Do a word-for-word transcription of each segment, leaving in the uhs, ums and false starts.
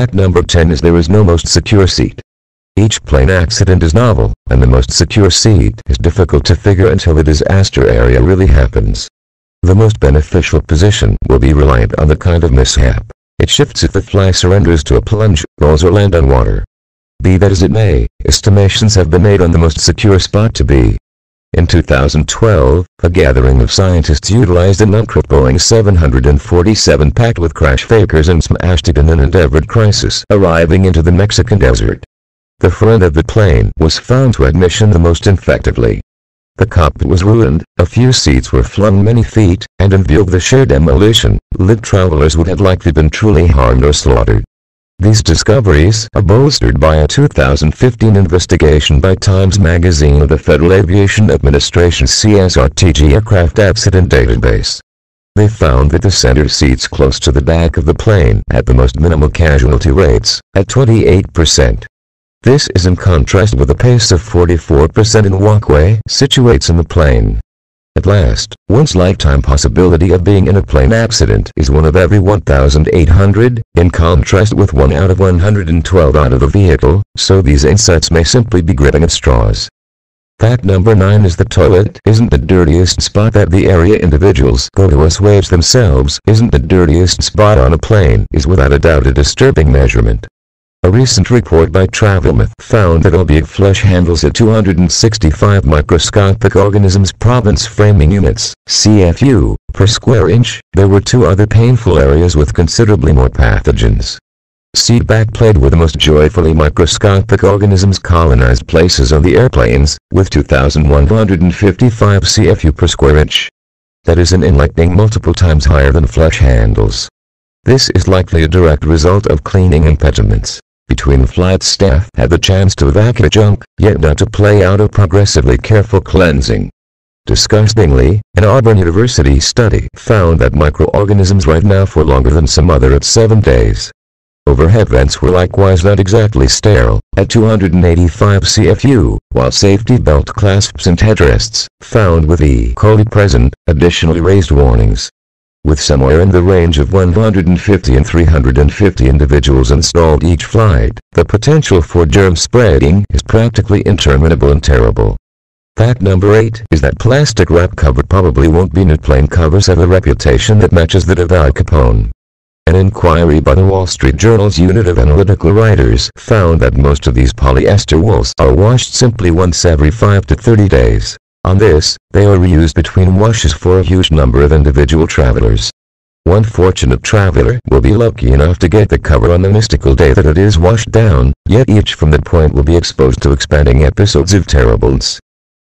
Fact number ten is there is no most secure seat. Each plane accident is novel, and the most secure seat is difficult to figure until the disaster area really happens. The most beneficial position will be reliant on the kind of mishap. It shifts if the fly surrenders to a plunge, rolls or land on water. Be that as it may, estimations have been made on the most secure spot to be. In two thousand twelve, a gathering of scientists utilized an uncrewed Boeing seven forty-seven packed with crash fakers and smashed it in an endeavored crisis arriving into the Mexican desert. The front of the plane was found to have missioned the most effectively. The cockpit was ruined, a few seats were flung many feet, and in view of the sheer demolition, live travelers would have likely been truly harmed or slaughtered. These discoveries are bolstered by a two thousand fifteen investigation by Times Magazine of the Federal Aviation Administration's C S R T G aircraft accident database. They found that the center seats close to the back of the plane had the most minimal casualty rates, at twenty-eight percent. This is in contrast with a pace of forty-four percent in walkway situates in the plane. At last, one's lifetime possibility of being in a plane accident is one of every one thousand eight hundred, in contrast with one out of one hundred twelve out of the vehicle, so these insights may simply be gripping at straws. Fact number nine is the toilet isn't the dirtiest spot that the area individuals go to as waves themselves isn't the dirtiest spot on a plane is without a doubt a disturbing measurement. A recent report by Travelmouth found that albeit flush handles at two hundred sixty-five microscopic organisms province framing units, C F U, per square inch, there were two other painful areas with considerably more pathogens. Seatback played with the most joyfully microscopic organisms colonized places on the airplanes, with two thousand one hundred fifty-five C F U per square inch. That is an enlightening multiple times higher than flush handles. This is likely a direct result of cleaning impediments. Between flight staff had the chance to evacuate junk, yet not to play out a progressively careful cleansing. Disgustingly, an Auburn University study found that microorganisms right now for longer than some other at seven days. Overhead vents were likewise not exactly sterile, at two hundred eighty-five C F U, while safety belt clasps and headrests, found with E. coli present, additionally raised warnings. With somewhere in the range of one hundred fifty and three hundred fifty individuals installed each flight, the potential for germ spreading is practically interminable and terrible. Fact number eight is that plastic wrap cover probably won't be new. Plane covers have a reputation that matches that of Al Capone. An inquiry by the Wall Street Journal's unit of analytical writers found that most of these polyester wools are washed simply once every five to thirty days. On this, they are reused between washes for a huge number of individual travelers. One fortunate traveler will be lucky enough to get the cover on the mystical day that it is washed down, yet each from that point will be exposed to expanding episodes of terribles.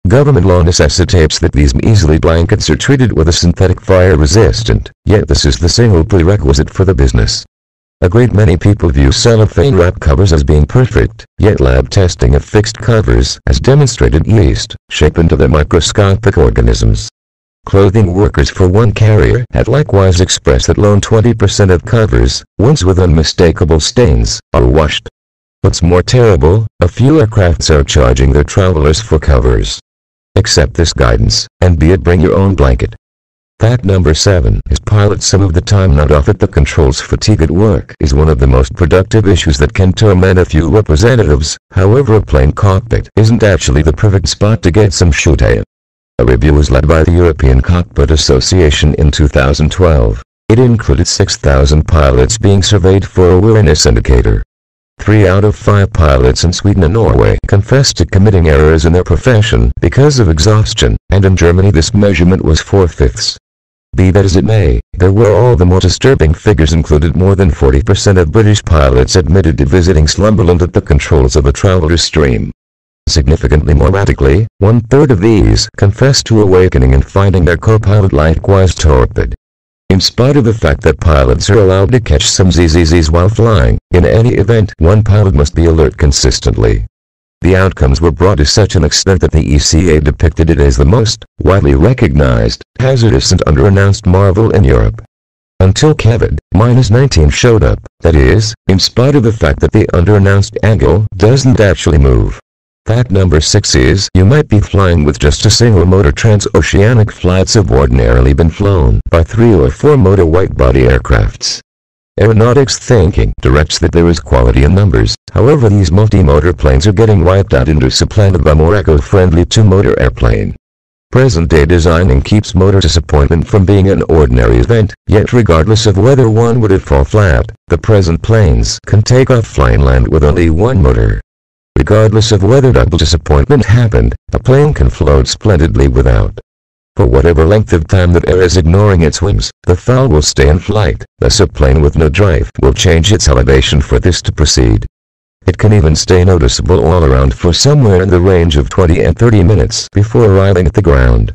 Government law necessitates that these measly blankets are treated with a synthetic fire resistant, yet this is the single prerequisite for the business. A great many people view cellophane wrap covers as being perfect, yet lab testing of fixed covers has demonstrated yeast, shape into the microscopic organisms. Clothing workers for one carrier had likewise expressed that lone twenty percent of covers, ones with unmistakable stains, are washed. What's more terrible, a few aircrafts are charging their travelers for covers. Accept this guidance, and be it bring your own blanket. Fact number seven is pilots some of the time not off at the controls. Fatigue at work is one of the most productive issues that can torment a few representatives, however a plane cockpit isn't actually the perfect spot to get some shoot air. A review was led by the European Cockpit Association in two thousand twelve. It included six thousand pilots being surveyed for awareness indicator. Three out of five pilots in Sweden and Norway confessed to committing errors in their profession because of exhaustion, and in Germany this measurement was four-fifths. Be that as it may, there were all the more disturbing figures included more than forty percent of British pilots admitted to visiting slumberland at the controls of a traveler stream. Significantly more radically, one-third of these confessed to awakening and finding their co-pilot likewise torpid. In spite of the fact that pilots are allowed to catch some Z Z Zs while flying, in any event one pilot must be alert consistently. The outcomes were brought to such an extent that the E C A depicted it as the most widely recognized, hazardous and under-announced marvel in Europe. Until COVID nineteen showed up, that is, in spite of the fact that the under-announced angle doesn't actually move. Fact number six is you might be flying with just a single motor. Transoceanic flights have ordinarily been flown by three or four motor wide-body aircrafts. Aeronautics thinking directs that there is quality in numbers, however these multi-motor planes are getting wiped out and are supplanted by more eco-friendly two-motor airplane. Present-day designing keeps motor disappointment from being an ordinary event, yet regardless of whether one would it fall flat, the present planes can take off flying land with only one motor. Regardless of whether double disappointment happened, a plane can float splendidly without. For whatever length of time that air is ignoring its wings, the fowl will stay in flight, thus a plane with no drive will change its elevation for this to proceed. It can even stay noticeable all around for somewhere in the range of twenty and thirty minutes before arriving at the ground.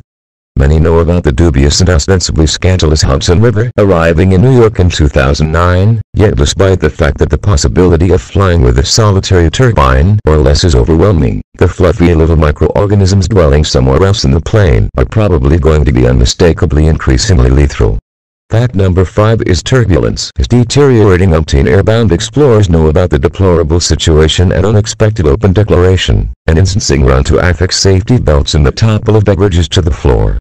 Many know about the dubious and ostensibly scandalous Hudson River arriving in New York in two thousand nine, yet despite the fact that the possibility of flying with a solitary turbine or less is overwhelming, the fluffy little microorganisms dwelling somewhere else in the plane are probably going to be unmistakably increasingly lethal. Fact number five is turbulence. As deteriorating umpteen airbound explorers know about the deplorable situation and unexpected open declaration, and instancing run to affix safety belts in the topple of beverages to the floor.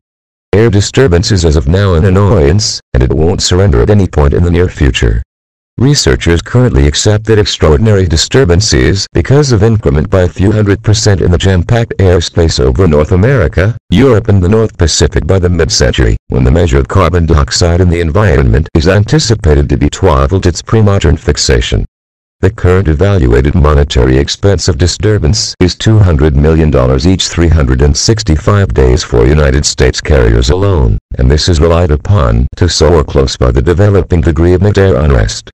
Air disturbance is as of now an annoyance, and it won't surrender at any point in the near future. Researchers currently accept that extraordinary disturbances because of increment by a few hundred percent in the jam-packed airspace over North America, Europe and the North Pacific by the mid-century, when the measure of carbon dioxide in the environment is anticipated to be twelve at its pre-modern fixation. The current evaluated monetary expense of disturbance is two hundred million dollars each three hundred sixty-five days for United States carriers alone, and this is relied upon to soar close by the developing degree of mid-air unrest.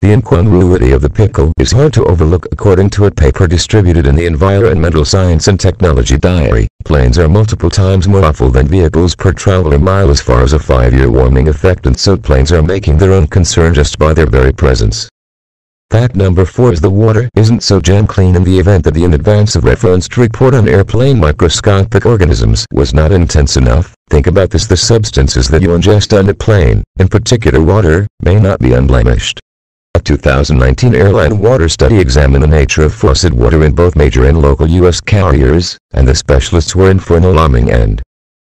The incongruity of the pickle is hard to overlook according to a paper distributed in the Environmental Science and Technology Diary. Planes are multiple times more awful than vehicles per traveler mile as far as a five-year warming effect, and so planes are making their own concern just by their very presence. Fact number four is the water isn't so jam clean in the event that the in advance of referenced report on airplane microscopic organisms was not intense enough. Think about this: the substances that you ingest on a plane, in particular water, may not be unblemished. A two thousand nineteen airline water study examined the nature of faucet water in both major and local U S carriers, and the specialists were in for an alarming end.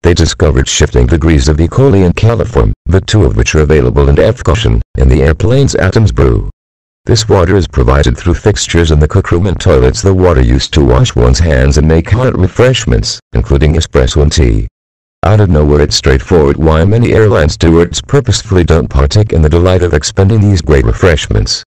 They discovered shifting degrees of E. coli and coliform, the two of which are available in effusion, in the airplane's Atom's Brew. This water is provided through fixtures in the cookroom and toilets, the water used to wash one's hands and make hot refreshments, including espresso and tea. Out of nowhere, it's straightforward why many airline stewards purposefully don't partake in the delight of expending these great refreshments.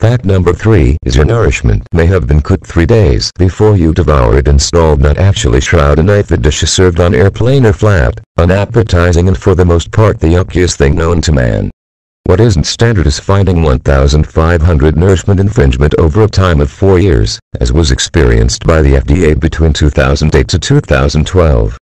Fact number three is your nourishment may have been cooked three days before you devour it and stalled, not actually shroud a knife. The dishes served on airplane are flat, unappetizing, and for the most part the yuckiest thing known to man. What isn't standard is finding one thousand five hundred nourishment infringement over a time of four years, as was experienced by the F D A between two thousand eight to two thousand twelve.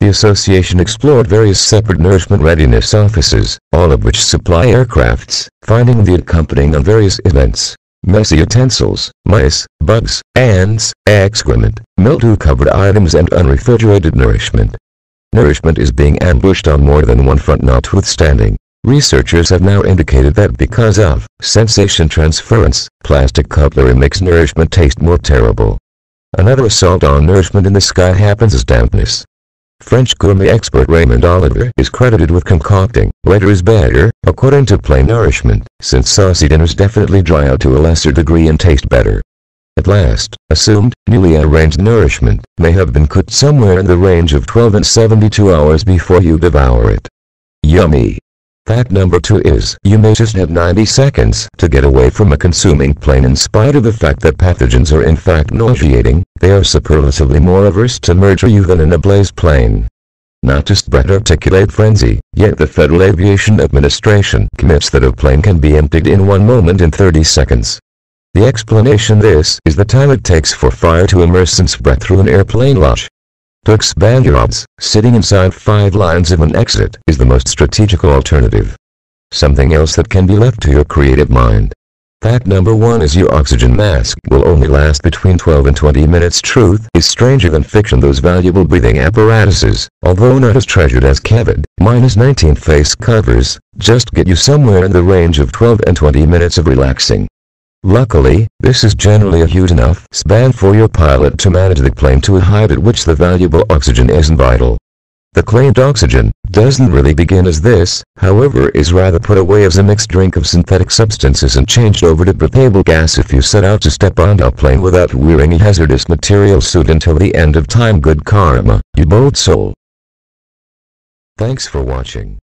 The association explored various separate nourishment readiness offices, all of which supply aircrafts, finding the accompanying on various events: messy utensils, mice, bugs, ants, excrement, mildew-covered items and unrefrigerated nourishment. Nourishment is being ambushed on more than one front. Notwithstanding, researchers have now indicated that because of sensation transference, plastic cutlery makes nourishment taste more terrible. Another assault on nourishment in the sky happens as dampness. French gourmet expert Raymond Oliver is credited with concocting "wetter is better" according to plain nourishment, since saucy dinners definitely dry out to a lesser degree and taste better. At last, assumed, newly arranged nourishment may have been cooked somewhere in the range of twelve and seventy-two hours before you devour it. Yummy! Fact number two is you may just have ninety seconds to get away from a consuming plane. In spite of the fact that pathogens are in fact nauseating, they are superlatively more averse to murder you than an ablazed plane. Not to spread articulate frenzy, yet the Federal Aviation Administration commits that a plane can be emptied in one moment and thirty seconds. The explanation this is the time it takes for fire to immerse and spread through an airplane lodge. To expand your odds, sitting inside five lines of an exit is the most strategical alternative. Something else that can be left to your creative mind. Fact number one is your oxygen mask will only last between twelve and twenty minutes. Truth is stranger than fiction. Those valuable breathing apparatuses, although not as treasured as COVID nineteen face covers, just get you somewhere in the range of twelve and twenty minutes of relaxing. Luckily, this is generally a huge enough span for your pilot to manage the plane to a height at which the valuable oxygen isn't vital. The claimed oxygen doesn't really begin as this, however, is rather put away as a mixed drink of synthetic substances and changed over to breathable gas. If you set out to step on a plane without wearing a hazardous material suit until the end of time, good karma, you bold soul. Thanks for watching.